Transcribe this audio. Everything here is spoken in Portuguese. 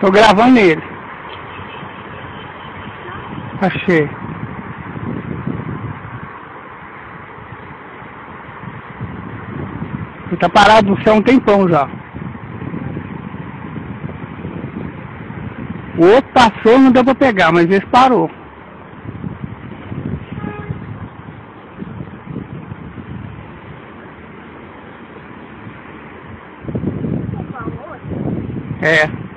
Tô gravando ele. Achei. Ele tá parado no céu um tempão já. O outro passou, não deu pra pegar, mas esse parou. É.